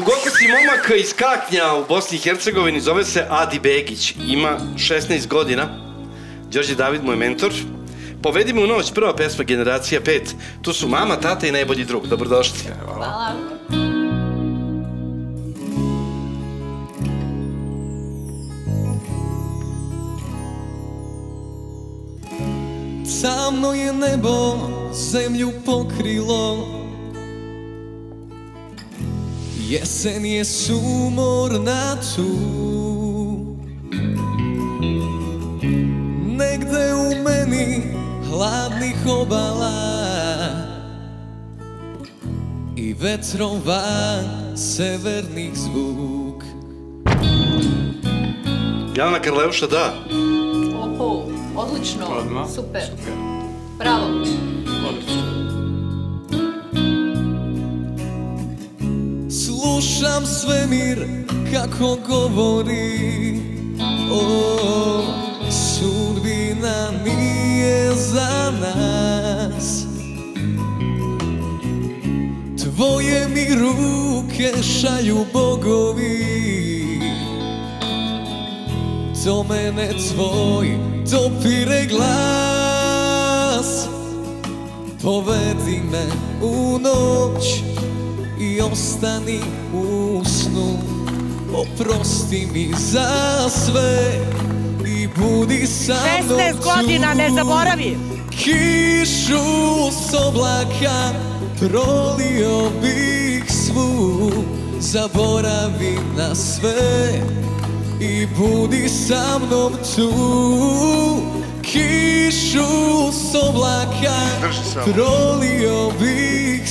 Dugokosi momak iz Kaknja u Bosni i Hercegovini, zove se Adi Begic, ima 16 godina. Djordje David mu je mentor. Povedi me u noć, prva pesma Generacija 5. Tu su mama, tata i najbolji drug. Dobrodošli. Hvala. Tamno je nebo zemlju pokrilo, jesen je sumorna tu. Negde u meni hladnih obala i vetrova severnih zvuk. Jana Karleuša, da. Oho. Odlično, super, bravo. Slušam svemir kako govori, sudbina nije za nas. Tvoje mi ruke šalju bogovi, do mene tvoj dopire glas. Povedi me u noć i ostani u snu, oprosti mi za sve i budi sa mnom tu. 16 godina, ne zaboravi. Kišu s oblaka prolio bih svu, zaboravi na sve i budi sa mnom tu. Kišu s oblaka prolio bih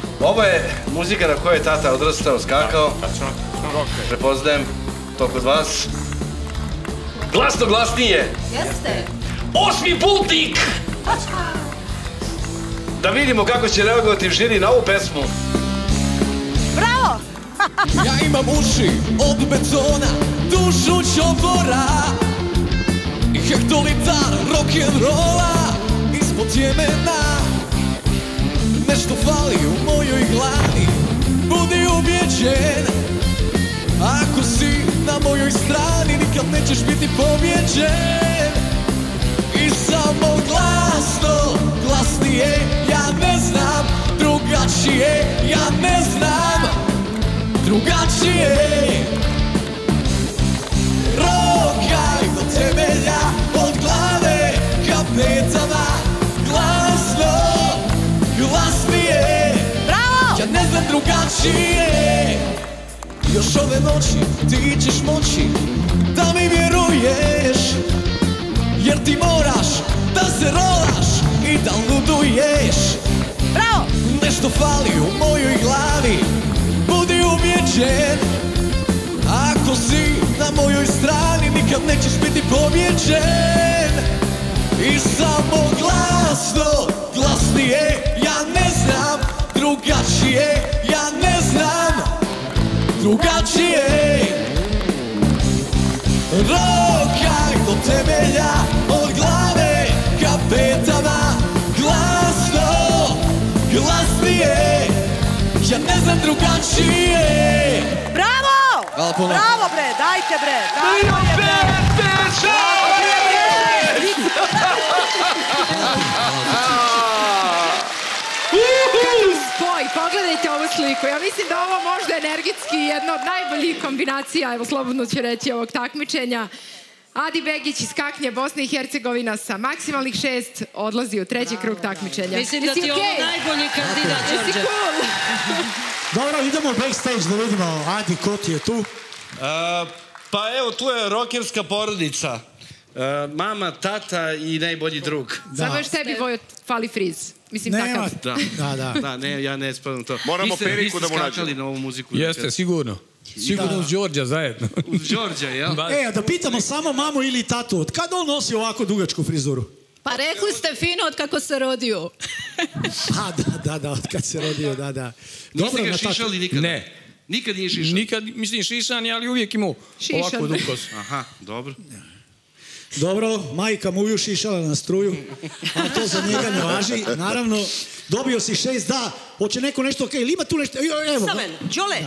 Ovo je muzika na kojoj je tata odrastao, skakao. Prepoznajem to kod vas. Glasno glasnije! Jeste! Osmi Putnik! Da vidimo kako će reagovati žiri na ovu pesmu. Bravo! Ja imam uši od betona, dušu čopora i hektolitar rock'n'rolla ispod jemena. Nešto fali u mojoj glavi, budi ubjeđen. Ako si na mojoj strani, nikad nećeš biti pobjeđen. I samo glasno glasnije, ja ne znam drugačije, ja ne znam drugačije. Rogaj do temelja, od glave ka petama, glasno, glasnije. Bravo! Ja ne znam drugačije. Još ove noći ti ćeš moći da mi vjeruješ, jer ti moraš da se rolaš i da luduješ. Bravo! Nešto fali u mojoj glavi, budi ubjeđen. Ako si na mojoj strani, nikad nećeš biti pobjeđen. I samo glasno glasnije, ja ne znam drugačije, ja ne znam drugačije. Rokaj do temelja, od glave ka petama, glasno glasnije, ja ne znam drugačije. Bravo! Bravo bre, dajte bre, bravo je bre. Kakav spoj, pogledajte ovu sliku. Ja mislim da ovo možda energijski jedna od najboljih kombinacija, evo slobodno ću reći, ovog takmičenja. Adi Begic iz Kaknje, Bosna i Hercegovina, sa maksimalnih 6 odlazi u treći krug takmičenja. Mislim da ti je ovo najbolji kandidat, Đorđe. Dobro, idemo backstage da vidimo, Adi, ko ti je tu? Pa evo, tu je rokerska porodica. Mama, tata i najbolji drug. Samo još tebi, Vojo, fali friz. Mislim, takav. Da, ja ne spadam to. Moramo periku da mu nađemo. Jeste, sigurno. Sigurno uz Đorđa zajedno. Uz Đorđa, jel? E, da pitamo samo mamu ili tatu, od kada on nosi ovako dugačku frizuru? Pa rekli ste fino od kako se rodio. A, da, od kad se rodio, da. Niste ga šišali nikada? Ne. Nikad nije šišan? Nikad, mislim šišan je, ali uvijek imao ovako dukos. Aha, dobro. Dobro, majka mu ju šišala na struju, ali to za njega ne važi. Naravno, dobio si 6, da, hoće neko nešto, ok, ili ima tu nešto, evo. Samen, Đole,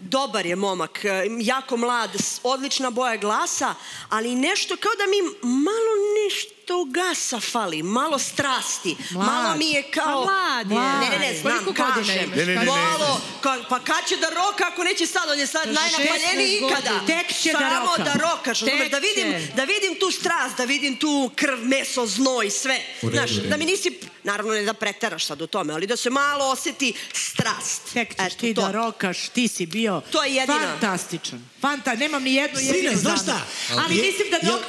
dobar je momak, jako mlad, odlična boja glasa, ali nešto kao da mi malo nešto gasa fali, malo strasti, malo mi je kao... Ne, znam, kažem. Malo, pa kad će da roka ako neće sad, on je sad najnapaljeniji ikada. Tek će da roka. Samo da rokaš, da vidim tu strast, da vidim tu krv, meso, znoj, sve. Znaš, da mi nisi... Naravno, ne da preteraš sad u tome, ali da se malo osjeti strast. Tek ćeš ti da rokaš, ti si bio fantastičan. Nemam ni jednu jedinu danu. Ali mislim da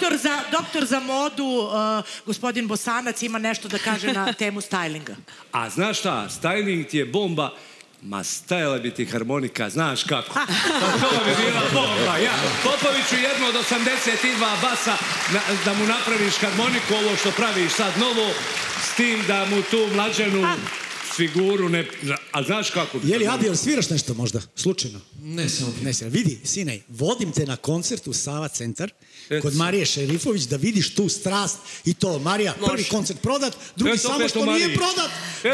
doktor za modu, gospodin Bosanac, ima nešto da kaže na temu stylinga. A znaš šta, styling ti je bomba, ma stajala bi ti harmonika, znaš kako. To bi bila bomba. Ja, Popoviću jedno od 82 basa da mu napraviš harmoniku, ovo što praviš sad novo, s tim da mu tu mlađenu figuru ne... A znaš kako... Je li, Adi, sviraš nešto možda? Slučajno? Ne, samo. Vidi, sinej, vodim te na koncert u Sava centar kod Marije Šerifović da vidiš tu strast i to. Marija, prvi koncert prodat, drugi samo što nije prodat, Da,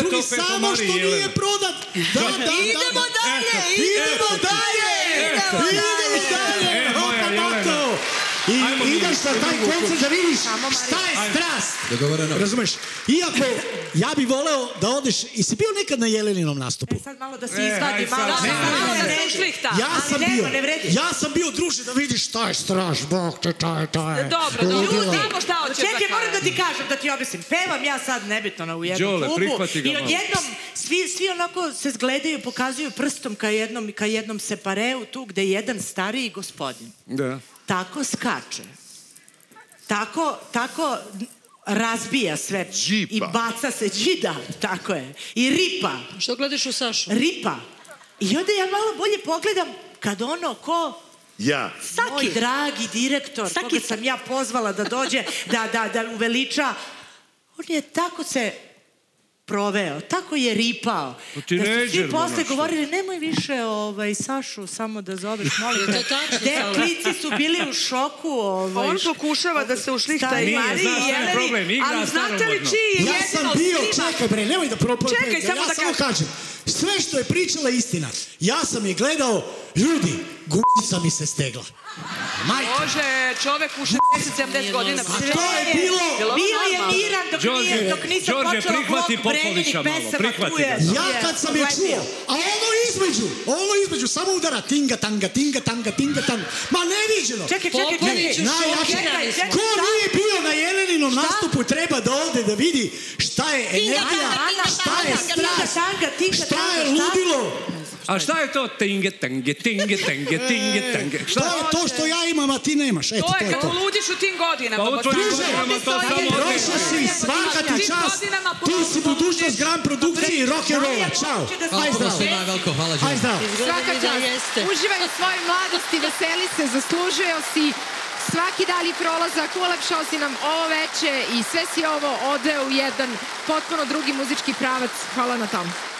idemo dalje, idemo dalje! I ideš na taj koncert da vidiš šta je strast. Razumeš? Iako, ja bih voleo da odeš... I si bio nekad na Jeleninom nastupu? E, sad malo da si izvadi, malo da se ušlihta. Ja sam bio, druže, da vidiš šta je strast. Bog te, taj. Dobro, ljudi, znamo šta hoćeš. Čekaj, moram da ti kažem, da ti objasnim. Pevam ja sad nebitno u jednom klubu. I odjednom, svi onako se zgledaju, pokazuju prstom ka jednom separeu tu, gde je jedan stariji gospodin. Da. Tako skače, tako razbija sve i baca se, džida, tako je, i ripa. Što gledaš u Sašu? Ripa. I onda ja malo bolje pogledam kad ono ko... Ja. Moj dragi direktor, koga sam ja pozvala da dođe, da uveliča, on je tako se... proveo, tako je ripao. Da su svi posle govorili, nemoj više Sašu samo da zoveš, molim te. Deklici su bili u šoku. On pokušava da se ušlihta i Mariji i Jeleni, ali znate li čiji je jedino skriva? Čekaj, samo da kažem. Sve što je pričala istina. Ja sam je gledao, ljudi, gubica mi se stegla. Može, čovek u 60-70 godina. To je bilo... Bio je miran dok nisam počela blok bremenih pesama tuje. Ja kad sam je čuo, a ovo između, samo udara tinga, tanga, tinga, tanga, tinga, tanga. Ma neviđeno! Čekaj. Ko nije bio na Jeleninom nastupu treba da ovde da vidi šta je energija, šta je strast, šta je ludilo. A šta je to? Tinge, tange. Šta je to što ja imam, a ti nemaš? To je kako ludiš u tim godinama. Prošao si, svaka ti čast. Ti si budućnost Grand Produkcije i rock'n'rolla. Ćao. Aj zdravo. Svaka čast. Uživaj u svojoj mladosti, veseli se, zaslužio si svaki dalji prolazak, ulepšao si nam ovo veče i sve si ovo odveo u jedan potpuno drugi muzički pravac. Hvala na tom.